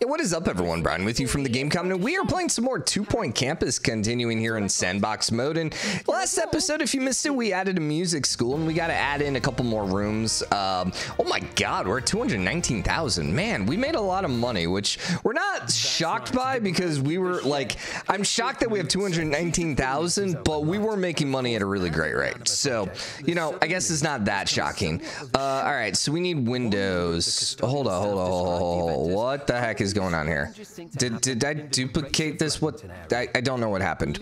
Yeah, what is up, everyone? Brian with you from the GameCom, and we are playing some more 2 Point Campus, continuing here in sandbox mode. And last episode, if you missed it, we added a music school, and we got to add in a couple more rooms. Oh my God, we're at 219,000. Man, we made a lot of money, which we're not shocked by because we were like, I'm shocked that we have 219,000, but we were making money at a really great rate. So, you know, I guess it's not that shocking. All right, so we need windows. Hold on. What the heck is going on here? Did I duplicate this? What? I don't know what happened.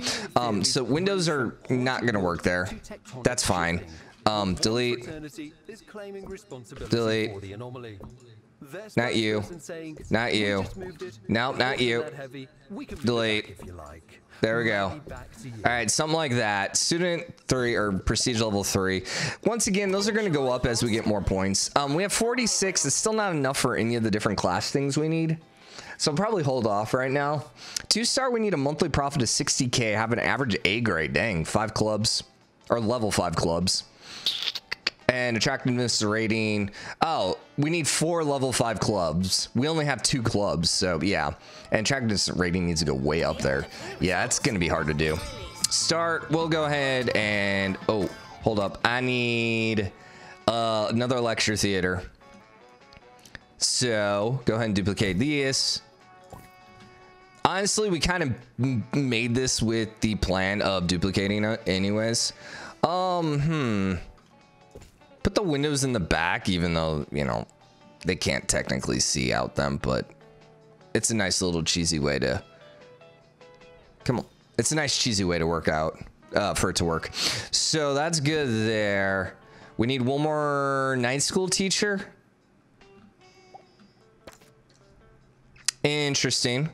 So windows are not going to work there. That's fine. Delete. Not you. Nope, not you. Delete. There we go. All right, something like that. Student 3 or prestige level 3. Once again, those are going to go up as we get more points. We have 46. It's still not enough for any of the different class things we need. So I'll probably hold off right now. 2-star, we need a monthly profit of 60K. Have an average A grade. Dang, 5 clubs or level 5 clubs. And attractiveness rating. Oh, we need 4 level 5 clubs. We only have 2 clubs, so yeah. And attractiveness rating needs to go way up there. Yeah, that's going to be hard to do. Start. We'll go ahead and... Oh, hold up. I need another lecture theater. So, go ahead and duplicate this. Honestly, we kind of made this with the plan of duplicating it anyways. Put the windows in the back, even though, you know, they can't technically see out them, but it's a nice little cheesy way to... Come on. It's a nice cheesy way to work out, for it to work. So, that's good there. We need one more night school teacher. Interesting.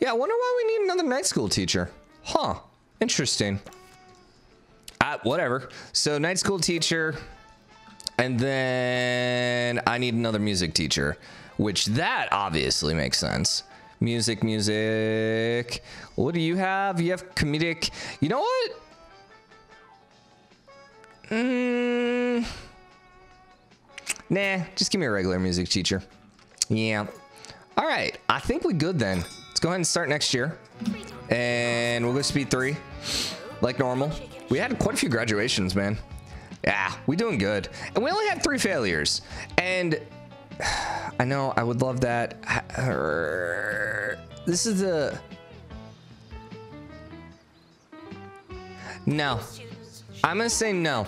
Yeah, I wonder why we need another night school teacher. Huh. Interesting. Whatever. So, night school teacher. And then I need another music teacher. Which, that obviously makes sense. Music. What do you have? You have comedic. You know what? Nah, just give me a regular music teacher. Yeah. All right. I think we good then. Let's go ahead and start next year. And we'll go speed 3 like normal. We had quite a few graduations, man. Yeah, we doing good. And we only had 3 failures. And I know I would love that. This is the... No. I'm going to say no.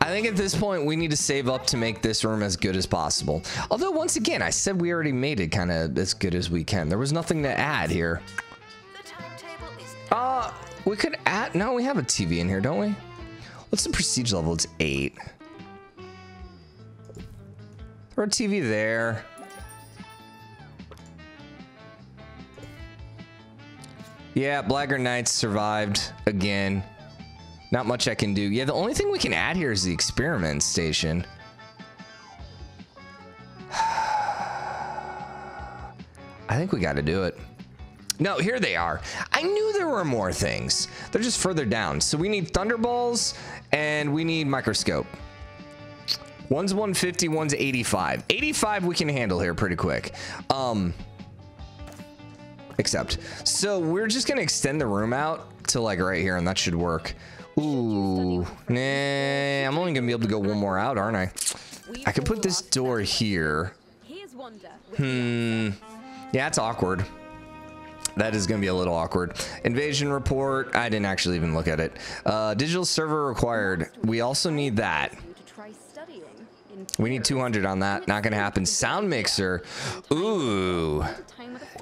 I think at this point, we need to save up to make this room as good as possible. Although, once again, I said we already made it kind of as good as we can. There was nothing to add here. We could add... No, we have a TV in here, don't we? What's the prestige level? It's 8. Throw a TV there. Yeah, Blackguard Knights survived again. Not much I can do. Yeah, the only thing we can add here is the experiment station. I think we got to do it. No, here they are. I knew there were more things. They're just further down. So we need Thunderballs and we need microscope. One's 150, one's 85. 85 we can handle here pretty quick. Except. So we're just going to extend the room out to like right here and that should work. Ooh, nah, I'm only gonna be able to go one more out, aren't I? I could put this door here. Yeah, it's awkward. That is gonna be a little awkward. Invasion report, I didn't actually even look at it. Digital server required. We also need that. We need 200 on that. Not gonna happen. Sound mixer. Ooh.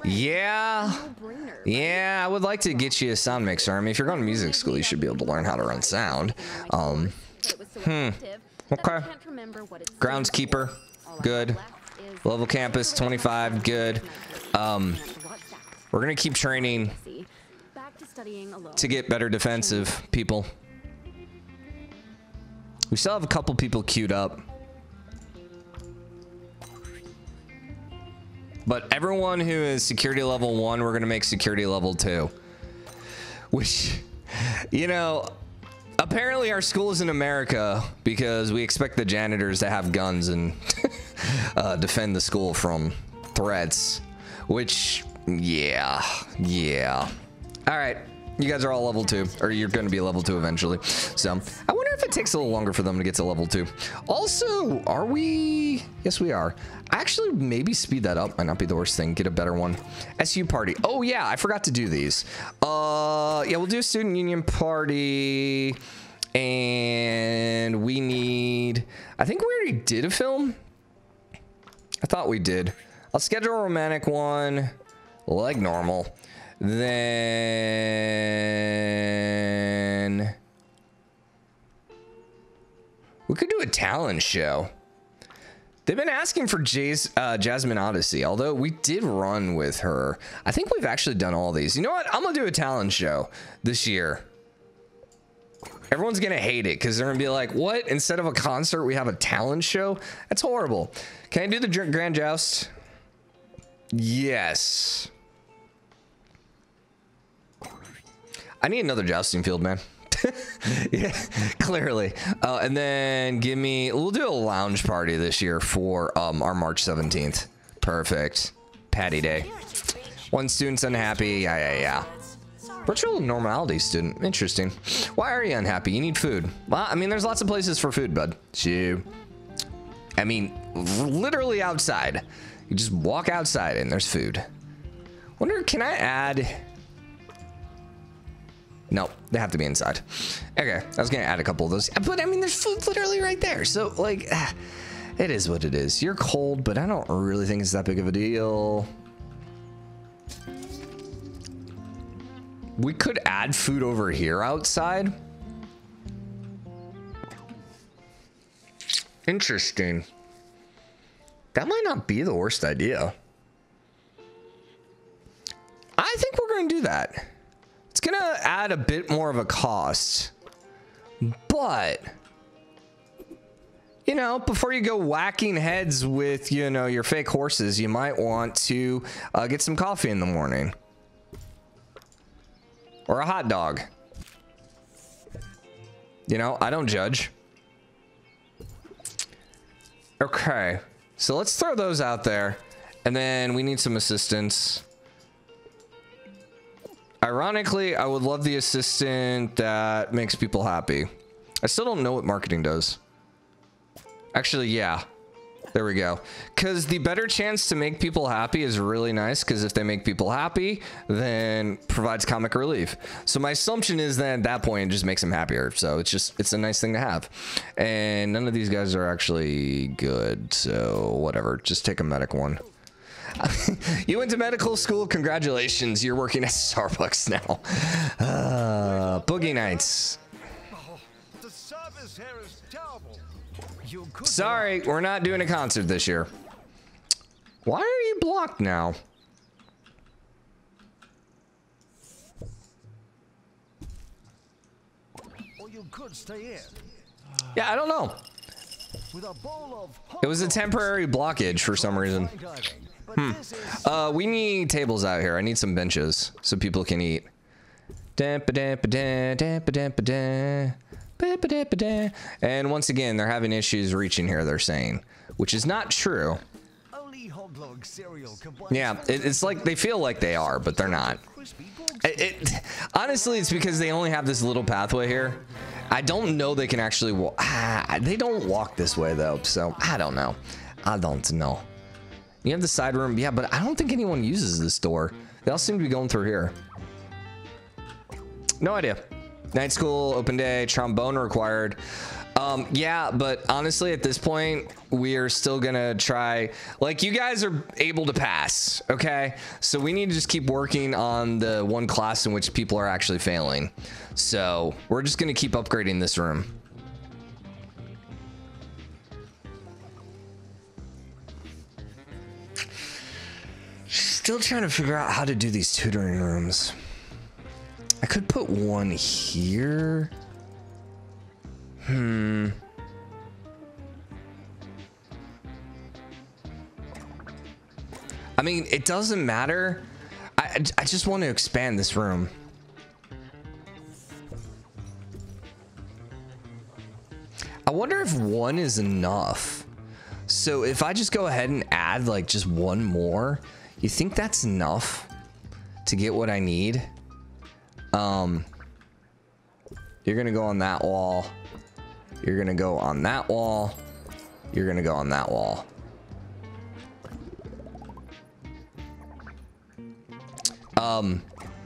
Yeah, I would like to get you a sound mixer. I mean, if you're going to music school, you should be able to learn how to run sound. Okay. Groundskeeper, good. Level campus, 25, good. We're going to keep training to get better defensive people. We still have a couple people queued up. But everyone who is security level 1, we're going to make security level 2. Which, you know, Apparently our school is in America because we expect the janitors to have guns and defend the school from threats, which, yeah. All right, you guys are all level 2, or you're going to be level 2 eventually. So I wonder if it takes a little longer for them to get to level 2. Also, are we? Yes, we are. Actually, maybe speed that up. Might not be the worst thing. Get a better one. SU party. Oh, yeah, I forgot to do these. Yeah, we'll do a student union party. And we need... I think we already did a film. I thought we did. I'll schedule a romantic one like normal. Then we could do a talent show. They've been asking for Jasmine Odyssey, although we did run with her. I think we've actually done all these. You know what? I'm going to do a talent show this year. Everyone's going to hate it because they're going to be like, what? Instead of a concert, we have a talent show? That's horrible. Can I do the Grand Joust? Yes. I need another jousting field, man. Yeah, clearly. And then give me... We'll do a lounge party this year for our March 17th. Perfect. Patty Day. One student's unhappy. Yeah. Virtual normality student. Interesting. Why are you unhappy? You need food. Well, I mean, there's lots of places for food, bud. I mean, literally outside. You just walk outside and there's food. Wonder, can I add... No, they have to be inside. Okay, I was gonna add a couple of those. But I mean, there's food literally right there. So like, it is what it is. You're cold, but I don't really think it's that big of a deal. We could add food over here outside. Interesting. That might not be the worst idea. I think we're gonna do that. It's gonna add a bit more of a cost, but you know, before you go whacking heads with, you know, your fake horses, you might want to get some coffee in the morning or a hot dog. You know, I don't judge. Okay, so let's throw those out there, and then we need some assistance. Ironically, I would love the assistant that makes people happy. I still don't know what marketing does. Actually, yeah. There we go. Because the better chance to make people happy is really nice. Because if they make people happy, then provides comic relief. So my assumption is that at that point, it just makes them happier. So it's just, it's a nice thing to have. And none of these guys are actually good. So whatever. Just take a medic one. You went to medical school. Congratulations. You're working at Starbucks now. Boogie Nights. Oh, the service here is terrible. Sorry, we're not doing a concert this year. Why are you blocked now? Or you could stay here. Yeah, I don't know. It was a temporary blockage for some reason. We need tables out here. I need some benches so people can eat. And once again, they're having issues reaching here, they're saying, which is not true. Yeah, it's like they feel like they are, but they're not. Honestly, it's because they only have this little pathway here. I don't know they can actually walk. They don't walk this way, though, so I don't know. You have the side room. Yeah, but I don't think anyone uses this door. They all seem to be going through here. No idea. Night school, open day, trombone required. Yeah, but honestly, at this point, we are still going to try. Like, you guys are able to pass, okay? So we need to just keep working on the one class in which people are actually failing. So we're just going to keep upgrading this room. Still trying to figure out how to do these tutoring rooms. I could put one here. I mean, it doesn't matter. I just want to expand this room. believe one is enough. So if I just go ahead and add like just one more, you think that's enough to get what I need? You're gonna go on that wall. You're gonna go on that wall. You're gonna go on that wall.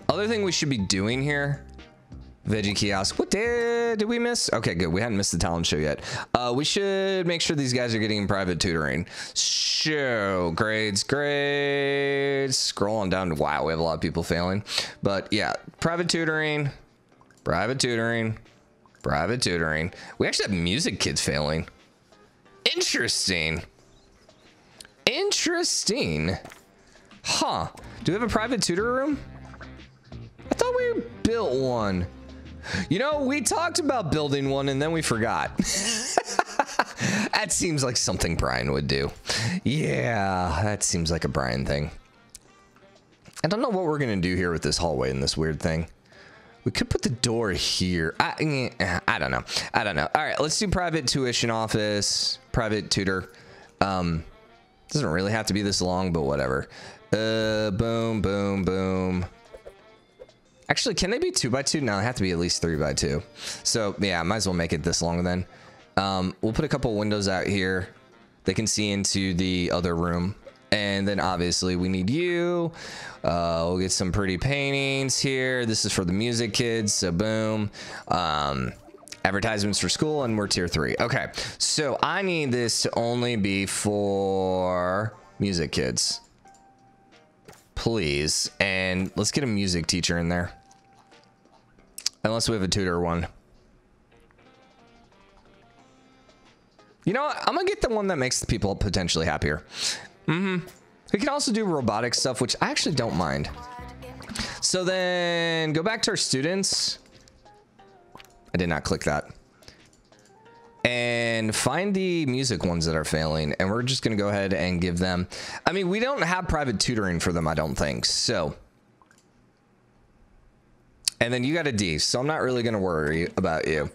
Other thing we should be doing here, Veggie Kiosk. What day did we miss? Okay, good. We hadn't missed the talent show yet. We should make sure these guys are getting private tutoring. Show grades, grades. Scroll on down to, wow, we have a lot of people failing. But yeah, private tutoring, private tutoring, private tutoring. We actually have music kids failing. Interesting. Interesting. Huh. Do we have a private tutor room? I thought we built one. You know, we talked about building one and then we forgot. That seems like something Brian would do. Yeah, that seems like a Brian thing. I don't know what we're going to do here with this hallway and this weird thing. We could put the door here. I don't know. I don't know. All right, let's do private tuition office, private tutor. Doesn't really have to be this long, but whatever. Boom, boom, boom. Actually, can they be 2 by 2? No, they have to be at least 3 by 2. So yeah, might as well make it this long then. We'll put a couple windows out here. They can see into the other room. And then obviously we need you. We'll get some pretty paintings here. This is for the music kids. So boom. Advertisements for school, and we're tier 3. Okay, so I need this to only be for music kids. Please. And let's get a music teacher in there. Unless we have a tutor one. You know what? I'm gonna get the one that makes the people potentially happier. Mm-hmm. We can also do robotic stuff, which I actually don't mind. So then go back to our students. I did not click that. And find the music ones that are failing, and we're just gonna go ahead and give them. I mean, we don't have private tutoring for them, I don't think. So, and then you got a D, so I'm not really gonna worry about you.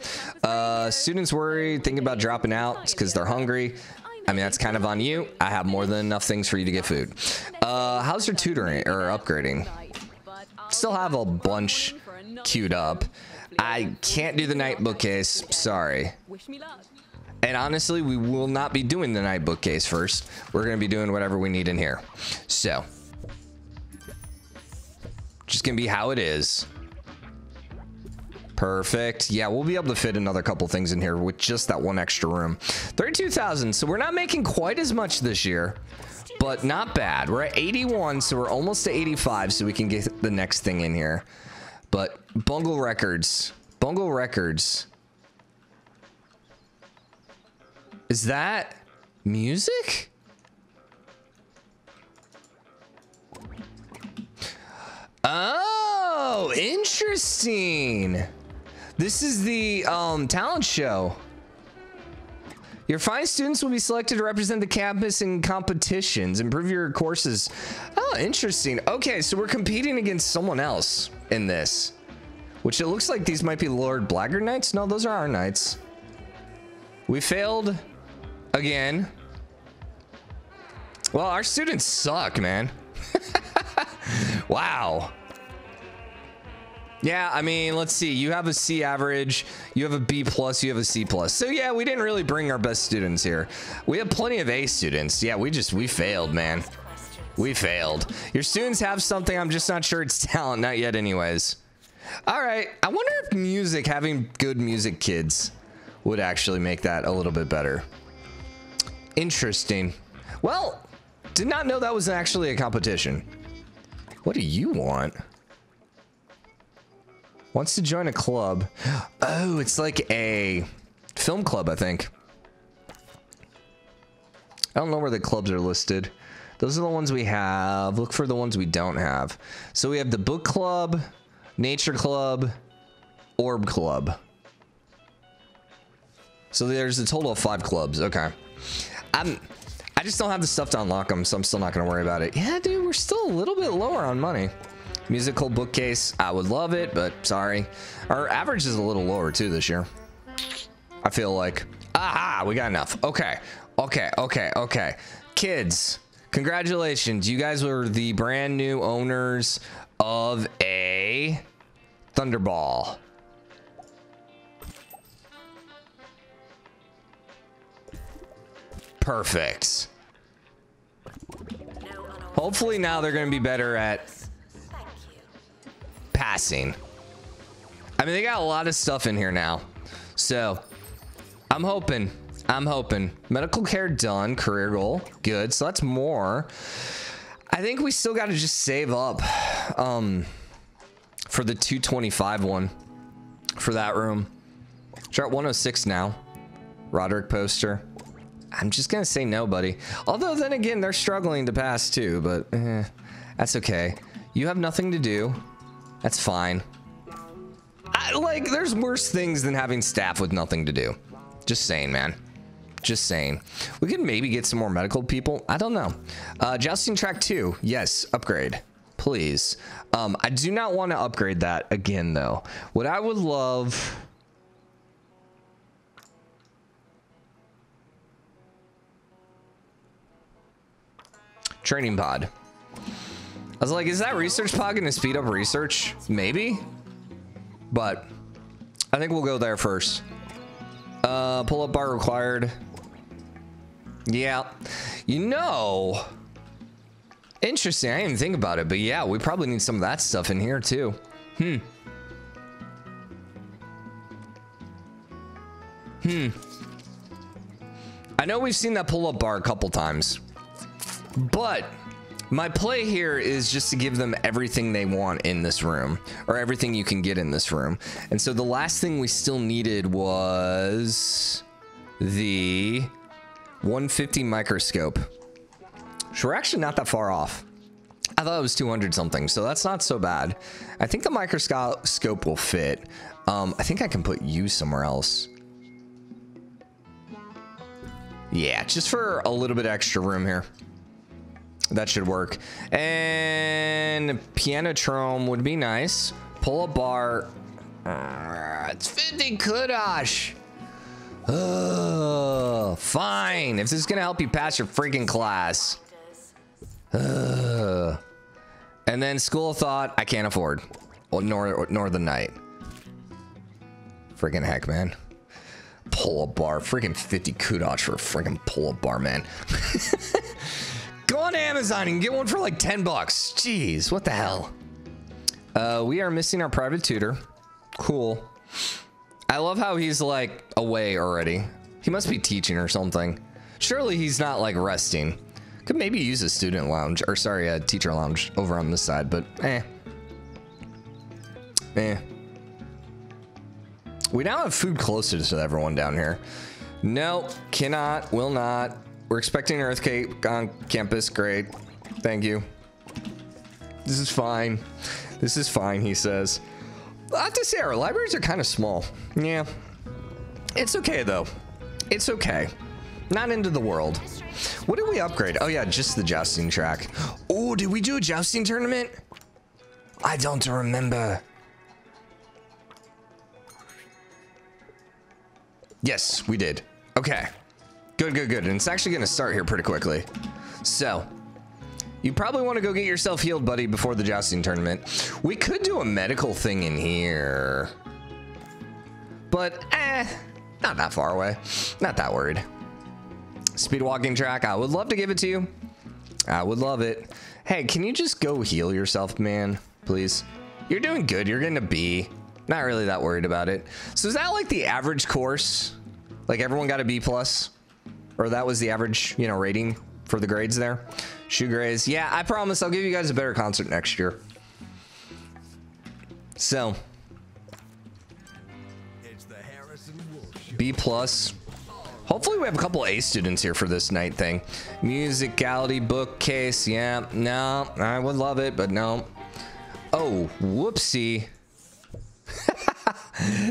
Students worry, think about dropping out because they're hungry. I mean, that's kind of on you. I have more than enough things for you to get food. How's your tutoring or upgrading? Still have a bunch queued up. I can't do the night bookcase, sorry. And honestly, we will not be doing the night bookcase first. We're gonna be doing whatever we need in here. So, just gonna be how it is. Perfect. Yeah, we'll be able to fit another couple things in here with just that one extra room. 32,000, so we're not making quite as much this year, but not bad. We're at 81, so we're almost to 85, so we can get the next thing in here. But Bungle Records, Bungle Records. Is that music? Oh, interesting. This is the talent show. Your fine students will be selected to represent the campus in competitions. Improve your courses. Oh, interesting. Okay, so we're competing against someone else in this, which it looks like these might be Lord Blackguard Knights. No, those are our knights. We failed again. Well, our students suck, man. Wow. Yeah, I mean, let's see. You have a C average, you have a B plus, you have a C plus. So yeah, we didn't really bring our best students here. We have plenty of A students. Yeah, we failed, man. We failed. Your students have something. I'm just not sure it's talent. Not yet anyways. All right. I wonder if music, having good music kids would actually make that a little bit better. Interesting. Well, did not know that was actually a competition. What do you want? Wants to join a club. Oh, it's like a film club, I think. I don't know where the clubs are listed. Those are the ones we have. Look for the ones we don't have. So we have the book club, nature club, orb club. So there's a total of 5 clubs. Okay. I just don't have the stuff to unlock them, so I'm still not going to worry about it. Yeah, dude, we're still a little bit lower on money. Musical bookcase, I would love it, but sorry. Our average is a little lower too this year, I feel like. Aha, we got enough. Okay, okay, okay, okay. Kids, congratulations. You guys were the brand new owners of a Thunderball. Perfect. Hopefully now they're going to be better at passing. I mean, they got a lot of stuff in here now. So I'm hoping. Medical care done. Career goal. Good. So that's more. I think we still got to just save up for the 225 one for that room. We're at 106 now. Roderick Poster. I'm just going to say no, buddy. Although, then again, they're struggling to pass, too. But that's okay. You have nothing to do. That's fine. Like, there's worse things than having staff with nothing to do. Just saying, man. Just saying. We could maybe get some more medical people. I don't know. Jousting track 2. Yes, upgrade. Please. I do not want to upgrade that again, though. What I would love... Training pod. I was like, is that research pod going to speed up research? Maybe. But I think we'll go there first. Pull up bar required. Yeah. You know. Interesting. I didn't even think about it. But yeah, we probably need some of that stuff in here too. I know we've seen that pull up bar a couple times. But my play here is just to give them everything they want in this room, or everything you can get in this room. And so the last thing we still needed was the 150 microscope. So we're actually not that far off. I thought it was 200 something, so that's not so bad. I think the microscope will fit. I think I can put you somewhere else. Yeah, just for a little bit extra room here. That should work. And Pianotrome would be nice. Pull a bar. It's 50 kudosh. Fine. If this is going to help you pass your freaking class. And then School of Thought, I can't afford. Well, nor the night. Freaking heck, man. Pull a bar. Freaking 50 kudosh for a freaking pull a bar, man. Go on Amazon and get one for like 10 bucks. Jeez, what the hell? We are missing our private tutor. Cool. I love how he's like away already. He must be teaching or something. Surely he's not like resting. Could maybe use a student lounge, or sorry, a teacher lounge over on this side, but We now have food closer to everyone down here. No, cannot, will not. We're expecting an Earthcape on campus. Great. Thank you. This is fine. This is fine, he says. I have to say, our libraries are kind of small. Yeah. It's okay, though. It's okay. Not into the world. What did we upgrade? Oh, yeah, just the jousting track. Oh, did we do a jousting tournament? I don't remember. Yes, we did. Okay. Good, good, good. And it's actually going to start here pretty quickly. So, you probably want to go get yourself healed, buddy, before the jousting tournament. We could do a medical thing in here. But, not that far away. Not that worried. Speed walking track. I would love to give it to you. I would love it. Hey, can you just go heal yourself, man? Please. You're doing good. You're getting a B. Not really that worried about it. So, is that like the average course? Like, everyone got a B+? Or that was the average, you know, rating for the grades there. Shoe grades. Yeah, I promise I'll give you guys a better concert next year. So. It's the Harrison Wolf B plus. Hopefully we have a couple A students here for this night thing. Musicality bookcase. Yeah, no, I would love it, but no. Oh, whoopsie.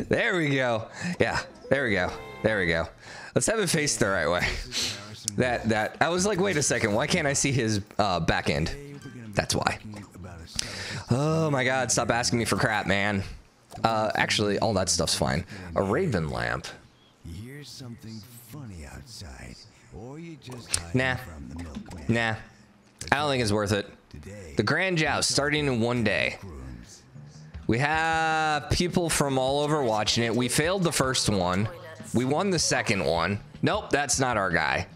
There we go. Yeah, there we go. There we go. Let's have it faced the right way. That I was like, wait a second, why can't I see his back end? That's why. Oh my God, stop asking me for crap, man. Actually, all that stuff's fine. A raven lamp. hear something funny outside, or you just hide from the milkman. Nah. I don't think it's worth it. The Grand Joust starting in one day. We have people from all over watching it. We failed the first one. We won the second one. Nope, that's not our guy.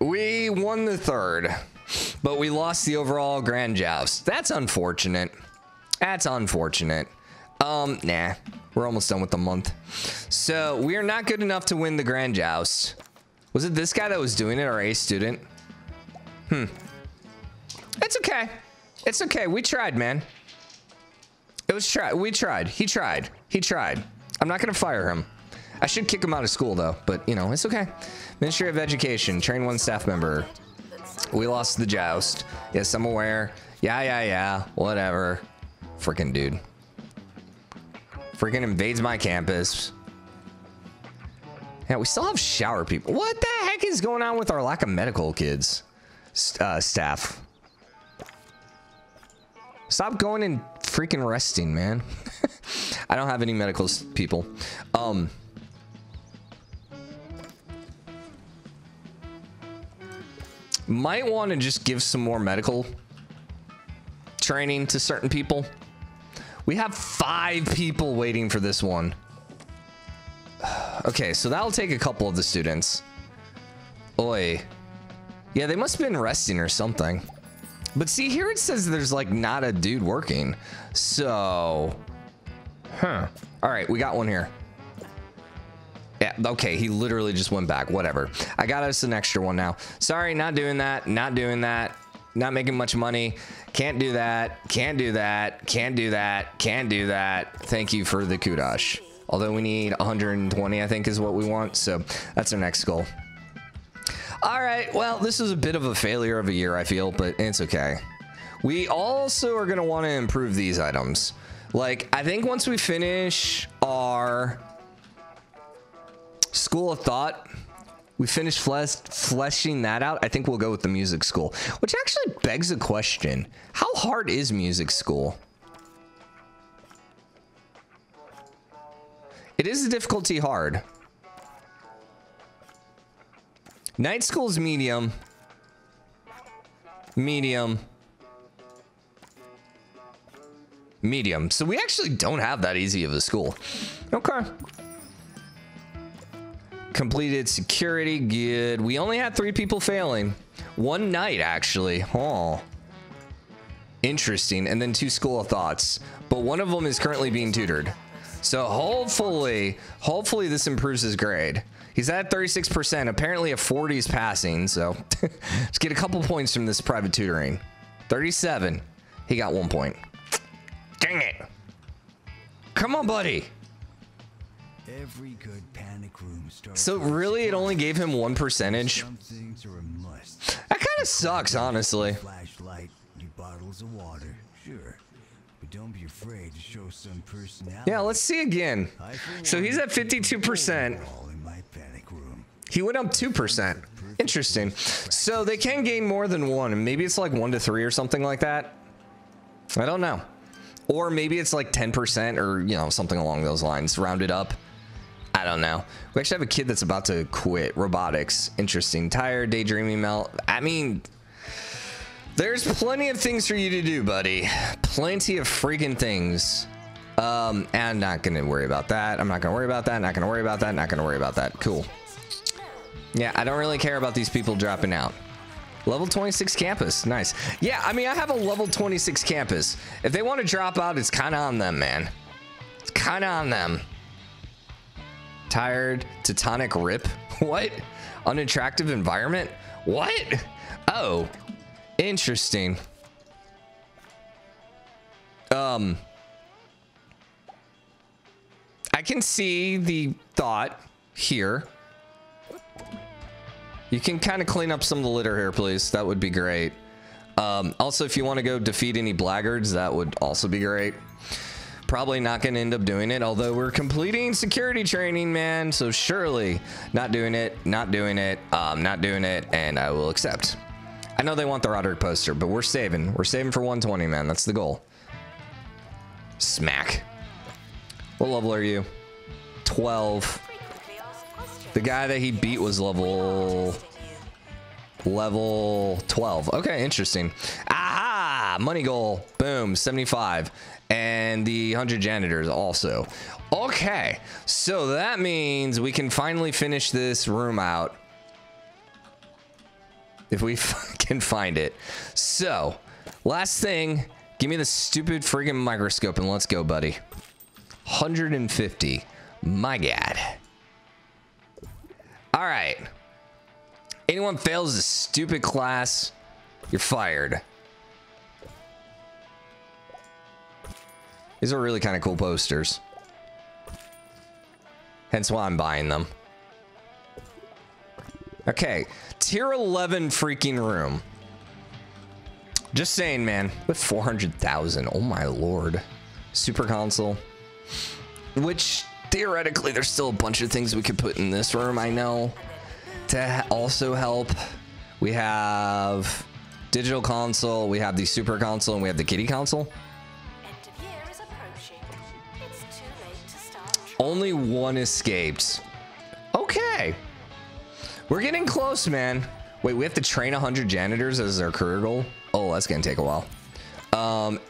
We won the third, but we lost the overall Grand Joust. That's unfortunate. That's unfortunate. Nah, we're almost done with the month. So we are not good enough to win the Grand Joust. Was it this guy that was doing it, our A student? It's okay. It's okay. We tried, man. It was we tried. He tried. He tried. I'm not gonna fire him. I should kick him out of school though, but you know, it's okay. Ministry of Education, train one staff member. We lost the joust. Yes, I'm aware. Yeah. Whatever. Freaking dude. Freaking invades my campus. Yeah, we still have shower people. What the heck is going on with our lack of medical kids? Staff. Stop going and freaking resting, man. I don't have any medical people. Might want to just give some more medical training to certain people. We have 5 people waiting for this one. Okay, so that'll take a couple of the students. Oi. Yeah, they must have been resting or something. But see, here it says there's like not a dude working. So, all right, we got one here. Yeah, okay, he literally just went back, whatever. I got us an extra one now. Sorry, not doing that, not doing that. Not making much money. Can't do that, can't do that, can't do that, can't do that. Thank you for the kudosh. Although we need 120, I think, is what we want. So that's our next goal. All right. Well, this is a bit of a failure of a year, I feel, but it's okay. We also are going to want to improve these items. Like, I think once we finish our School of Thought, we finish fleshing that out. I think we'll go with the music school, which actually begs a question. How hard is music school? It is a difficulty hard. Night school is medium. Medium. Medium. So we actually don't have that easy of a school. Okay. Completed security. Good. We only had 3 people failing. One night, actually. Oh. Interesting. And then 2 School of Thoughts. But one of them is currently being tutored. So hopefully this improves his grade. He's at 36%. Apparently a 40 is passing, so let's get a couple points from this private tutoring. 37. He got 1 point. Dang it. Come on, buddy. Every good panic room starts. So really it only gave him 1%. That kind of sucks, honestly. Flashlight, new bottles of water. Sure. Don't be afraid to show some personality. Yeah, let's see again. So he's at 52%. He went up 2%. Interesting. So they can gain more than one, and maybe it's like 1 to 3 or something like that. I don't know. Or maybe it's like 10% or, you know, something along those lines, rounded up. I don't know. We actually have a kid that's about to quit robotics. Interesting. Tired, daydreaming, melt. I mean, there's plenty of things for you to do, buddy. Plenty of freaking things. I'm not gonna worry about that. I'm not gonna worry about that. Not gonna worry about that. Not gonna worry about that. Cool. Yeah, I don't really care about these people dropping out. Level 26 campus. Nice. Yeah, I mean, I have a level 26 campus. If they want to drop out, it's kind of on them, man. It's kind of on them. Tired, Teutonic Rip. What? Unattractive environment? What? Oh. Interesting. I can see the thought here. You can kind of clean up some of the litter here, please. That would be great. Also, if you want to go defeat any blackguards, that would also be great. Probably not going to end up doing it, although we're completing security training, man. So surely not doing it, not doing it, not doing it, and I will accept. I know they want the Roderick poster, but we're saving. We're saving for 120, man. That's the goal. Smack. What level are you? 12. The guy that he beat was level 12. Okay, interesting. Aha! Money goal. Boom. 75. And the 100 janitors also. Okay. So that means we can finally finish this room out. If we can find it. So, last thing. Give me the stupid friggin' microscope and let's go, buddy. 150. My God. Alright. Anyone fails this stupid class, you're fired. These are really kind of cool posters. Hence why I'm buying them. Okay. Tier 11 freaking room. Just saying, man. With 400,000. Oh my lord. Super console. Which, theoretically, there's still a bunch of things we could put in this room, I know. To also help. We have digital console, we have the super console, and we have the kiddie console. End of year is approaching. It's too late to start. Only one escaped. Okay. We're getting close, man. Wait, we have to train 100 janitors as our career goal? Oh, that's gonna take a while.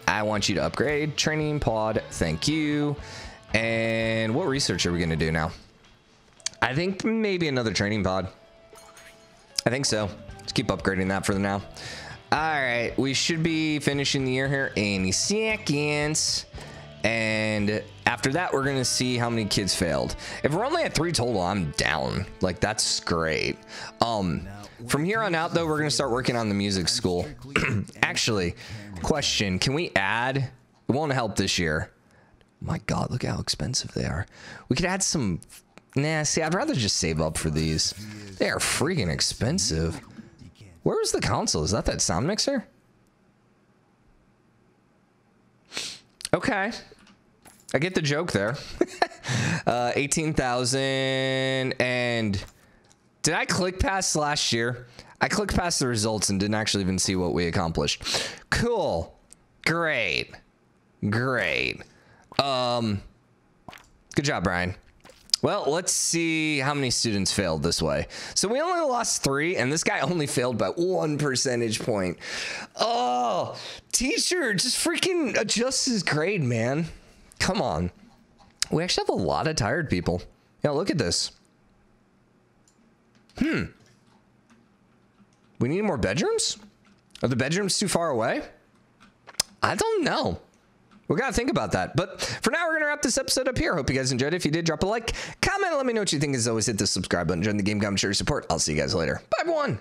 I want you to upgrade. Training pod, thank you. And what research are we gonna do now? I think maybe another training pod. I think so. Let's keep upgrading that for now. Alright, we should be finishing the year here any seconds. And after that, we're going to see how many kids failed. If we're only at 3 total, I'm down. Like, that's great. From here on out, though, we're going to start working on the music school. Actually, question. Can we add? It won't help this year. My God, look how expensive they are. We could add some... Nah, see, I'd rather just save up for these. They are freaking expensive. Where was the console? Is that sound mixer? Okay. I get the joke there. 18,000 and... Did I click past last year? I clicked past the results and didn't actually even see what we accomplished. Cool. Great. Great. Good job, Brian. Well, let's see how many students failed this way. So we only lost 3, and this guy only failed by 1 percentage point. Oh, teacher, just freaking adjust his grade, man. Come on. We actually have a lot of tired people. Yeah, look at this. We need more bedrooms? Are the bedrooms too far away? I don't know. We gotta think about that. But for now, we're gonna wrap this episode up here. Hope you guys enjoyed it. If you did, drop a like, comment, let me know what you think. As always, hit the subscribe button, join the GameCom, share your support. I'll see you guys later. Bye, everyone.